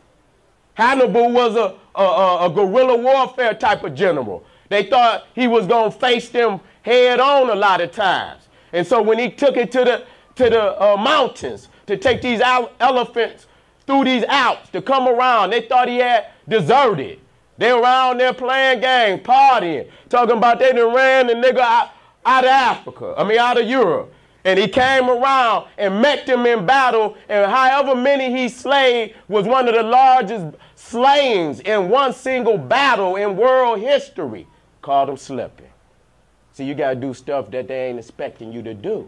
Hannibal was a, a, a guerrilla warfare type of general. They thought he was going to face them head on a lot of times. And so when he took it to the, to the uh, mountains to take these elephants through these Alps to come around, they thought he had deserted. They around there playing games, partying, talking about they done ran the nigga out, out of Africa, I mean out of Europe. And he came around and met them in battle, and however many he slayed was one of the largest slayings in one single battle in world history. Called them slipping. See, you gotta do stuff that they ain't expecting you to do.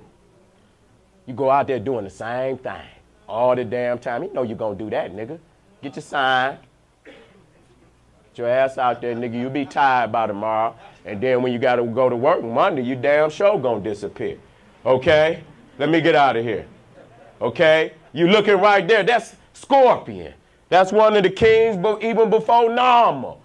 You go out there doing the same thing all the damn time. You know you're gonna do that, nigga. Get your sign. Your ass out there, nigga, you be tired by tomorrow. And then when you gotta go to work Monday, you damn sure gonna disappear. Okay? Let me get out of here. Okay? You looking right there. That's Scorpion. That's one of the kings, but even before Nama.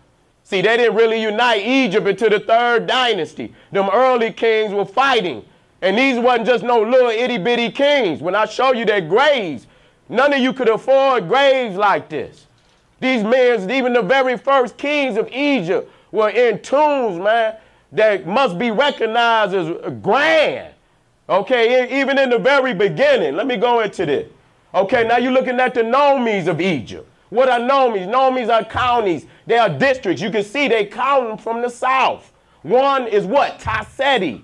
See, they didn't really unite Egypt until the third dynasty. Them early kings were fighting. And these wasn't just no little itty bitty kings. When I show you their graves, none of you could afford graves like this. These men, even the very first kings of Egypt, were in tombs, man, that must be recognized as grand. Okay, even in the very beginning. Let me go into this. Okay, now you're looking at the nomes of Egypt. What are nomes? Nomes are counties. They are districts. You can see they count them from the south. One is what? Tasedi.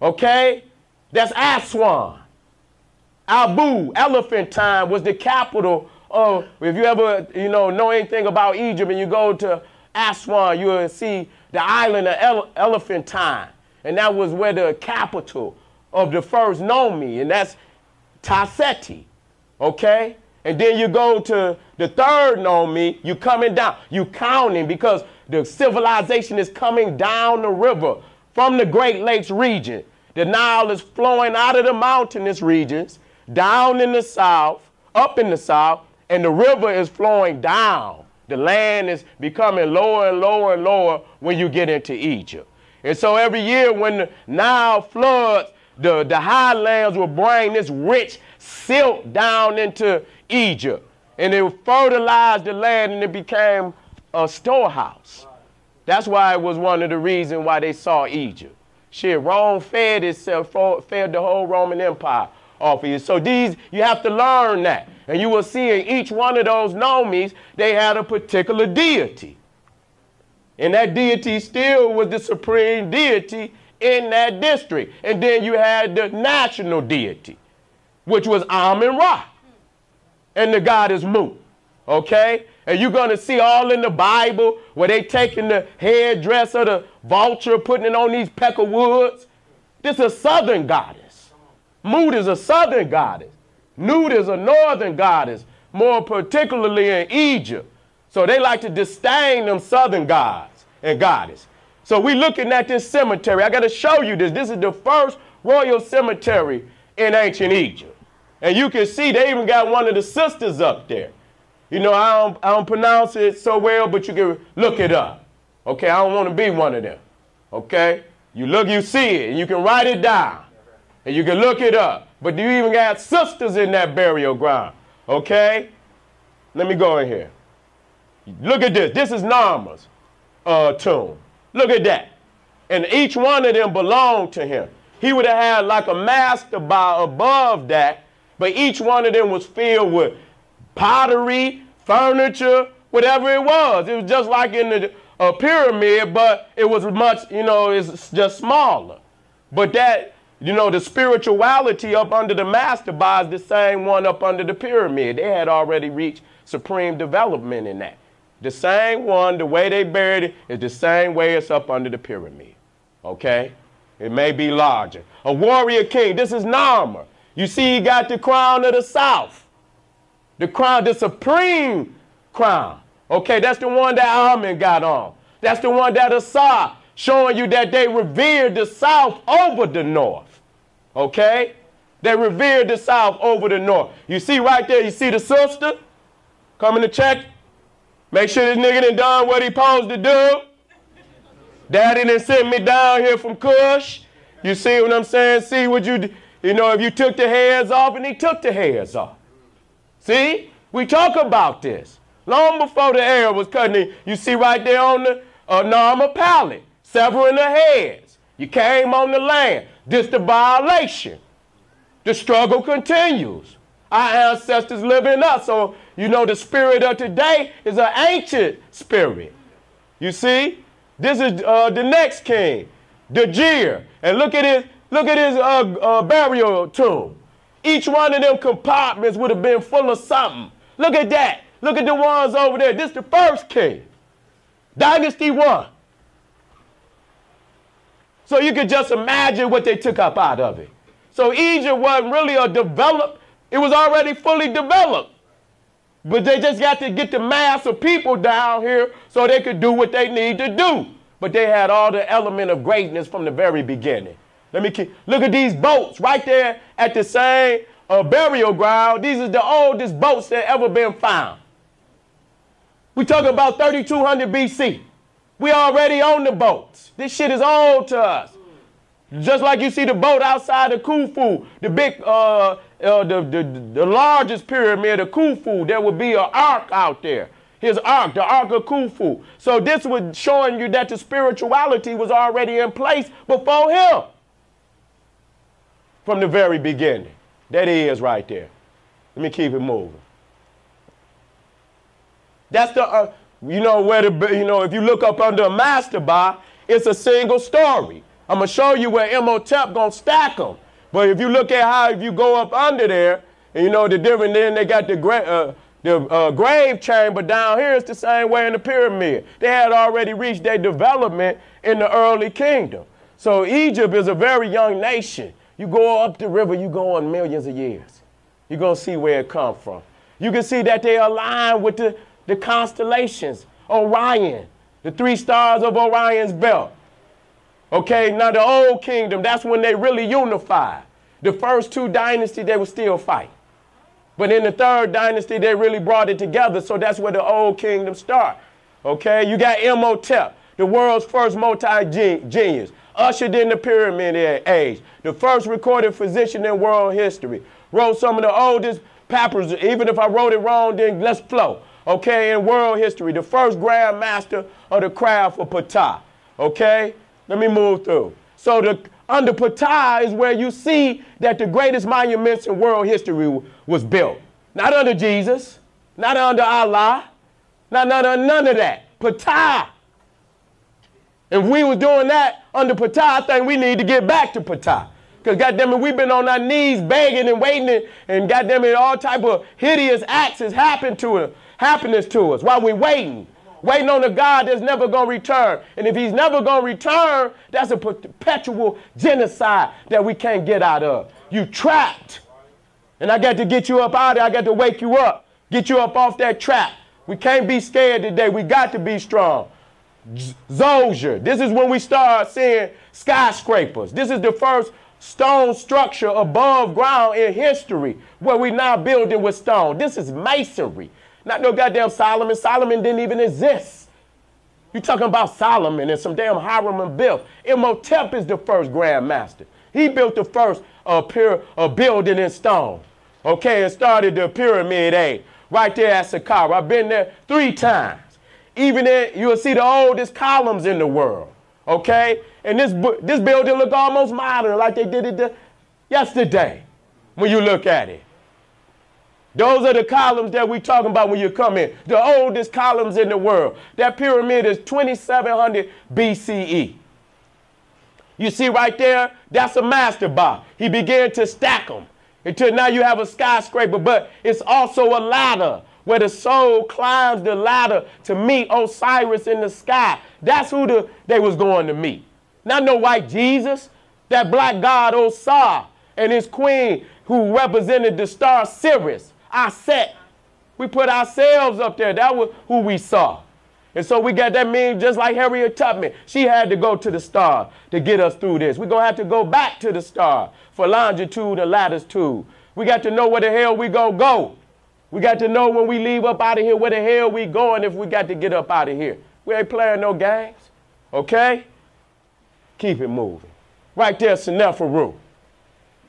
Okay? That's Aswan. Abu, Elephantine, was the capital of, if you ever, you know, know anything about Egypt and you go to Aswan, you'll see the island of Ele Elephantine. And that was where the capital of the first Nomi, and that's Taseti. Okay? And then you go to the third Nomi, you're coming down. You're counting because the civilization is coming down the river from the Great Lakes region. The Nile is flowing out of the mountainous regions, down in the south, up in the south, and the river is flowing down. The land is becoming lower and lower and lower when you get into Egypt. And so every year when the Nile floods, the, the highlands will bring this rich silt down into Egypt. And it fertilized the land and it became a storehouse. That's why it was one of the reasons why they saw Egypt. Shit, Rome fed itself, fed the whole Roman Empire off of you. So these, you have to learn that. And you will see in each one of those nomes, they had a particular deity. And that deity still was the supreme deity in that district. And then you had the national deity, which was Amun-Ra. And the goddess Mu. Okay? And you're going to see all in the Bible where they taking the headdress of the vulture, putting it on these peck of woods. This is a southern goddess. Mut is a southern goddess. Nut is a northern goddess, more particularly in Egypt. So they like to disdain them southern gods and goddess. So we're looking at this cemetery. I got to show you this. This is the first royal cemetery in ancient Egypt. And you can see they even got one of the sisters up there. You know, I don't, I don't pronounce it so well, but you can look it up. Okay, I don't want to be one of them. Okay, you look, you see it, and you can write it down, and you can look it up. But you even got sisters in that burial ground. Okay, let me go in here. Look at this. This is Narma's uh, tomb. Look at that. And each one of them belonged to him. He would have had like a master bar above that, but each one of them was filled with pottery, furniture, whatever it was. It was just like in the uh, pyramid, but it was much, you know, it's just smaller. But that, you know, the spirituality up under the master bar is the same one up under the pyramid. They had already reached supreme development in that. The same one, the way they buried it, is the same way it's up under the pyramid. Okay? It may be larger. A warrior king. This is Narmer. You see he got the crown of the south. The crown, the supreme crown. Okay, that's the one that Amun got on. That's the one that Asa, showing you that they revered the south over the north. Okay? They revered the south over the north. You see right there, you see the sister coming to check. Make sure this nigga done done what he supposed to do. Daddy done sent me down here from Kush. You see what I'm saying? See what you, you know, if you took the hairs off, and he took the hairs off. See, we talk about this. Long before the air was cutting, you see right there on the uh, Narmer pallet, severing the heads. You came on the land. This the violation. The struggle continues. Our ancestors live in us. So, you know, the spirit of today is an ancient spirit. You see, this is uh, the next king, Dajir. And look at his, look at his uh, uh, burial tomb. Each one of them compartments would have been full of something. Look at that. Look at the ones over there. This is the first king. Dynasty one. So you could just imagine what they took up out of it. So Egypt wasn't really a developed. It was already fully developed. But they just got to get the mass of people down here so they could do what they need to do. But they had all the element of greatness from the very beginning. Let me keep, look at these boats right there at the same uh, burial ground. These are the oldest boats that ever been found. We talking about thirty-two hundred B C. We already own the boats. This shit is old to us. Just like you see the boat outside of Khufu, the big, uh, uh, the, the, the largest pyramid of Khufu, there would be an ark out there. His ark, the ark of Khufu. So this was showing you that the spirituality was already in place before him. From the very beginning. That is right there. Let me keep it moving. That's the, uh, you know, where the, you know, if you look up under a master bar, it's a single story. I'm going to show you where Imhotep going to stack them. But if you look at how, if you go up under there, and you know the different, then they got the, gra uh, the uh, grave chamber down here. It's the same way in the pyramid. They had already reached their development in the early kingdom. So Egypt is a very young nation. You go up the river, you go on millions of years. You're going to see where it come from. You can see that they align with the, the constellations, Orion, the three stars of Orion's belt. Okay, now the old kingdom, that's when they really unified. The first two dynasties, they were still fighting. But in the third dynasty, they really brought it together, so that's where the old kingdom started. Okay, you got Imhotep, the world's first multi-genius, ushered in the pyramid age, the first recorded physician in world history, wrote some of the oldest papyrus, even if I wrote it wrong, then let's flow, okay, in world history, the first Grand Master of the craft of Ptah, okay? Let me move through. So the, under Ptah is where you see that the greatest monuments in world history was built. Not under Jesus, not under Allah, not under none of that. Ptah. If we was doing that under Ptah, I think we need to get back to Ptah. Because goddammit, we've been on our knees begging and waiting, and, and goddammit, all type of hideous acts has happened to us, happiness to us while we're waiting. Waiting on a God that's never going to return. And if he's never going to return, that's a perpetual genocide that we can't get out of. You trapped. And I got to get you up out of there. I got to wake you up. Get you up off that trap. We can't be scared today. We got to be strong. Zosia. This is when we start seeing skyscrapers. This is the first stone structure above ground in history where we now building with stone. This is masonry. Not no goddamn Solomon. Solomon didn't even exist. You talking about Solomon and some damn Hiram and Biff. Imhotep is the first Grand Master. He built the first uh, pyra uh, building in stone. Okay, and started the pyramid age right there at Saqqara. I've been there three times. Even there, you'll see the oldest columns in the world. Okay, and this this building look almost modern, like they did it yesterday. When you look at it. Those are the columns that we're talking about when you come in. The oldest columns in the world. That pyramid is twenty-seven hundred B C E. You see right there, that's a master bar. He began to stack them until now you have a skyscraper, but it's also a ladder where the soul climbs the ladder to meet Osiris in the sky. That's who the, they was going to meet. Not no white Jesus, that black god Osir and his queen who represented the star Sirius. I set. We put ourselves up there. That was who we saw. And so we got that meme just like Harriet Tubman. She had to go to the star to get us through this. We're going to have to go back to the star for longitude and latitude. We got to know where the hell we going to go. We got to know when we leave up out of here where the hell we going if we got to get up out of here. We ain't playing no games. Okay? Keep it moving. Right there, Seneferu.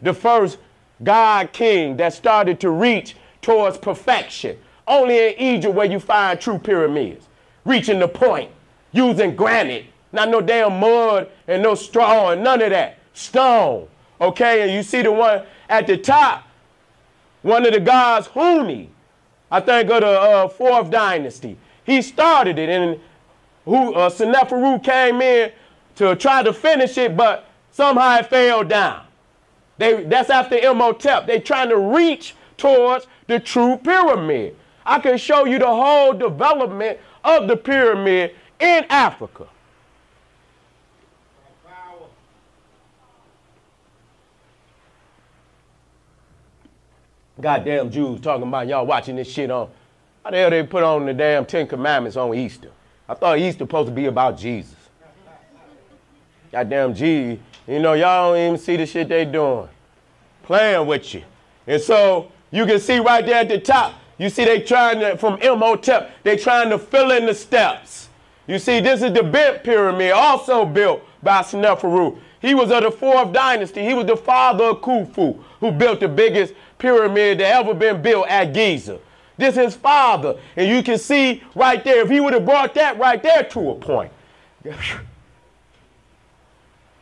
The first God king that started to reach towards perfection. Only in Egypt where you find true pyramids. Reaching the point. Using granite. Not no damn mud and no straw and none of that. Stone. Okay, and you see the one at the top. One of the gods, Huni. I think of the uh, fourth dynasty. He started it and who uh, Seneferu came in to try to finish it, but somehow it fell down. They, that's after Imhotep. They're trying to reach towards the true pyramid. I can show you the whole development of the pyramid in Africa. Goddamn Jews talking about y'all watching this shit on. How the hell they put on the damn Ten Commandments on Easter? I thought Easter supposed to be about Jesus. Goddamn Jews. You know, y'all don't even see the shit they doing. Playing with you. And so you can see right there at the top, you see they trying to, from Imhotep, they trying to fill in the steps. You see, this is the bent pyramid, also built by Seneferu. He was of the fourth dynasty. He was the father of Khufu, who built the biggest pyramid that ever been built at Giza. This is his father. And you can see right there, if he would have brought that right there to a point.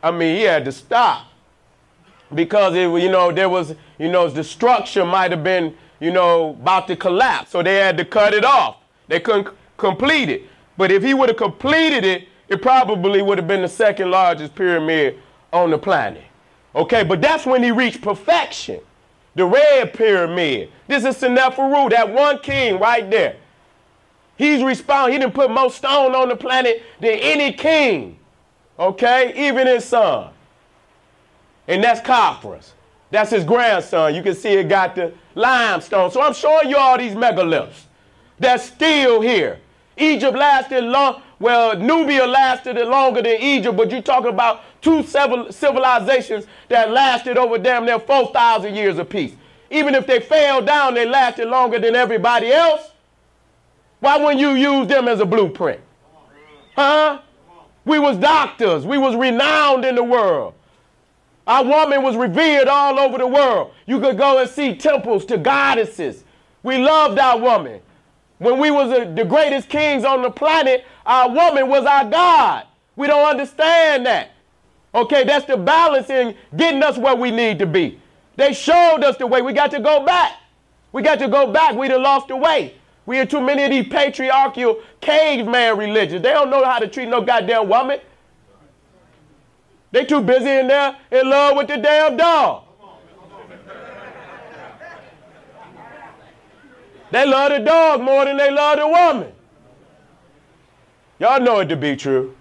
I mean, he had to stop because, it, you know, there was, you know, the structure might have been you know, about to collapse, so they had to cut it off. They couldn't complete it. But if he would have completed it, it probably would have been the second largest pyramid on the planet. Okay, but that's when he reached perfection. The Red Pyramid. This is Seneferu, that one king right there. He's responsible. He didn't put more stone on the planet than any king. Okay, even his son. And that's Khafre's. That's his grandson. You can see it got the limestone. So I'm showing you all these megaliths that's still here. Egypt lasted long. Well, Nubia lasted longer than Egypt, but you're talking about two civil civilizations that lasted over damn near four thousand years apiece. Even if they fell down, they lasted longer than everybody else. Why wouldn't you use them as a blueprint? Huh? We was doctors. We was renowned in the world. Our woman was revered all over the world. You could go and see temples to goddesses. We loved our woman. When we was a, the greatest kings on the planet, our woman was our God. We don't understand that. Okay, that's the balance in getting us where we need to be. They showed us the way. We got to go back. We got to go back. We'd have lost the way. We had too many of these patriarchal caveman religions. They don't know how to treat no goddamn woman. They too busy in there in love with the damn dog. They love the dog more than they love the woman. Y'all know it to be true.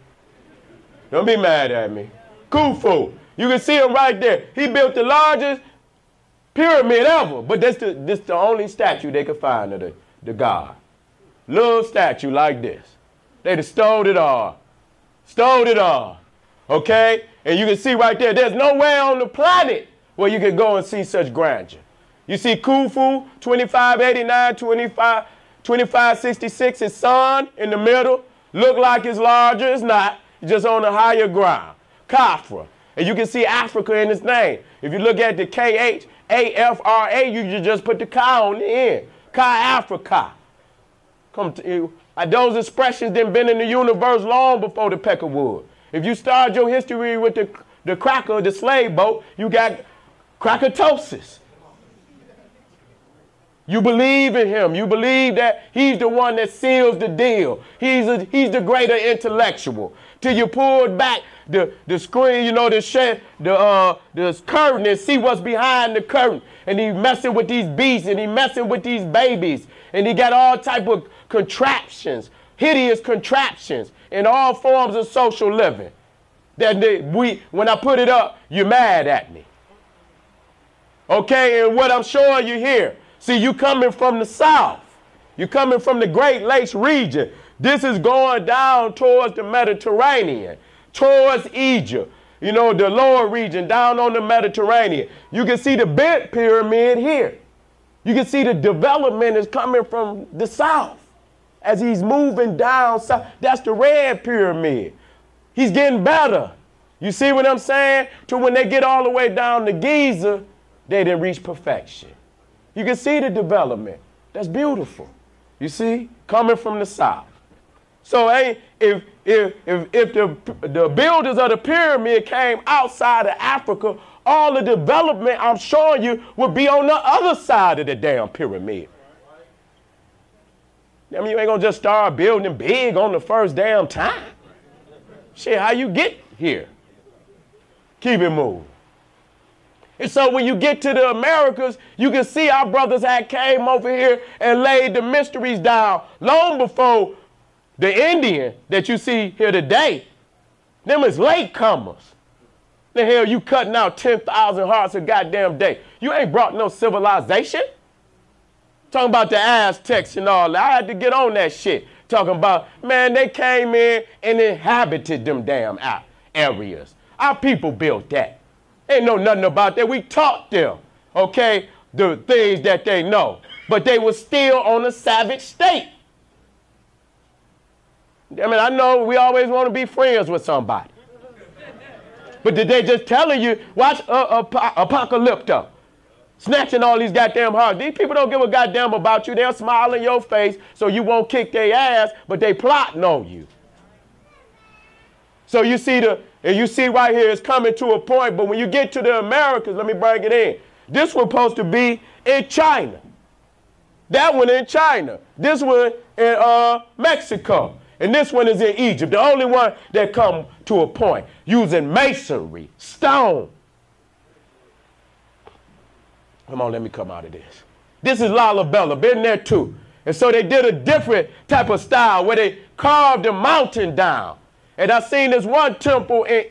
Don't be mad at me. Khufu. You can see him right there. He built the largest pyramid ever. But that's the, that's the only statue they could find of the, the god. Little statue like this. They just stole it all. Stole it all. Okay? And you can see right there, there's nowhere on the planet where you can go and see such grandeur. You see Khufu, twenty-five eighty-nine, twenty-five sixty-six, his son in the middle. Look like it's larger, it's not. It's just on the higher ground. Khafre. And you can see Africa in its name. If you look at the K H A F R A, you just put the Ka on the end. Ka-Africa. Come to you. Those expressions done been in the universe long before the peck of wood. If you start your history with the, the cracker, the slave boat, you got crackatosis. You believe in him. You believe that he's the one that seals the deal. He's, a, he's the greater intellectual. Till you pull back the, the screen, you know, the, shed, the, uh, the curtain and see what's behind the curtain. And he messing with these beasts and he messing with these babies. And he got all type of contraptions, hideous contraptions in all forms of social living. That they, we, when I put it up, you're mad at me. Okay, and what I'm showing you here. See, you coming from the south. You're coming from the Great Lakes region. This is going down towards the Mediterranean, towards Egypt, you know, the lower region down on the Mediterranean. You can see the bent pyramid here. You can see the development is coming from the south as he's moving down south. That's the Red Pyramid. He's getting better. You see what I'm saying? To when they get all the way down to Giza, they didn't reach perfection. You can see the development. That's beautiful. You see, coming from the south. So, hey, if if if if the the builders of the pyramid came outside of Africa, all the development I'm showing you would be on the other side of the damn pyramid. I mean, you ain't gonna just start building big on the first damn time. Shit, how you get here? Keep it moving. And so when you get to the Americas, you can see our brothers had came over here and laid the mysteries down long before the Indian that you see here today. Them is latecomers. The hell you cutting out ten thousand hearts a goddamn day. You ain't brought no civilization. Talking about the Aztecs and all that. I had to get on that shit. Talking about, man, they came in and inhabited them damn areas. Our people built that. They know nothing about that. We taught them, okay, the things that they know. But they were still on a savage state. I mean, I know we always want to be friends with somebody. But did they just telling you, watch uh, Ap- Apocalypto, snatching all these goddamn hearts. These people don't give a goddamn about you. They'll smile in your face so you won't kick their ass, but they plotting on you. So you see the... And you see right here, it's coming to a point, but when you get to the Americas, let me bring it in. This was supposed to be in China. That one in China. This one in uh, Mexico. And this one is in Egypt. The only one that come to a point using masonry, stone. Come on, let me come out of this. This is Lalibela, been there too. And so they did a different type of style where they carved the mountain down. And I seen this one temple in